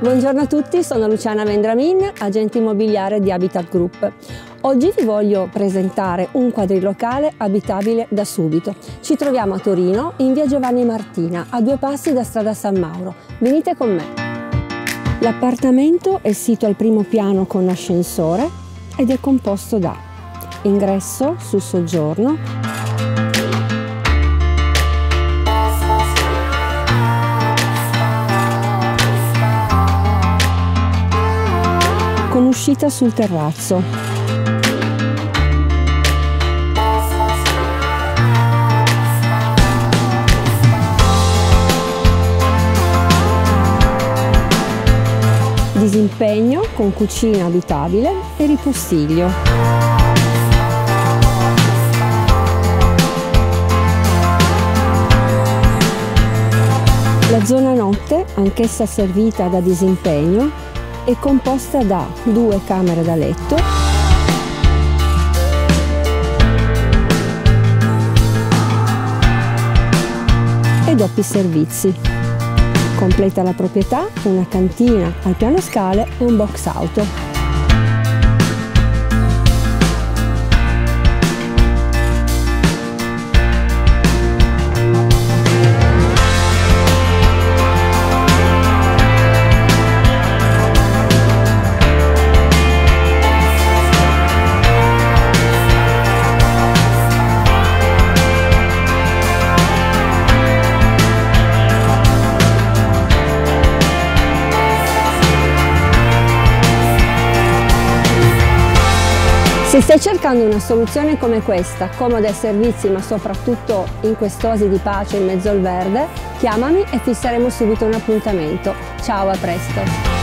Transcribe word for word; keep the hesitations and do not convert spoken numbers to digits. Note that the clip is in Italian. Buongiorno a tutti, sono Luciana Vendramin, agente immobiliare di Habitat Group. Oggi vi voglio presentare un quadrilocale abitabile da subito. Ci troviamo a Torino, in via Giovanni Martina, a due passi da strada San Mauro. Venite con me. L'appartamento è sito al primo piano con ascensore ed è composto da ingresso su soggiorno, con uscita sul terrazzo. Disimpegno con cucina abitabile e ripostiglio. La zona notte, anch'essa servita da disimpegno, è composta da due camere da letto, e doppi servizi. Completa la proprietà una cantina al piano scale e un box auto. Se stai cercando una soluzione come questa, comoda ai servizi ma soprattutto in quest'oasi di pace in mezzo al verde, chiamami e fisseremo subito un appuntamento. Ciao, a presto!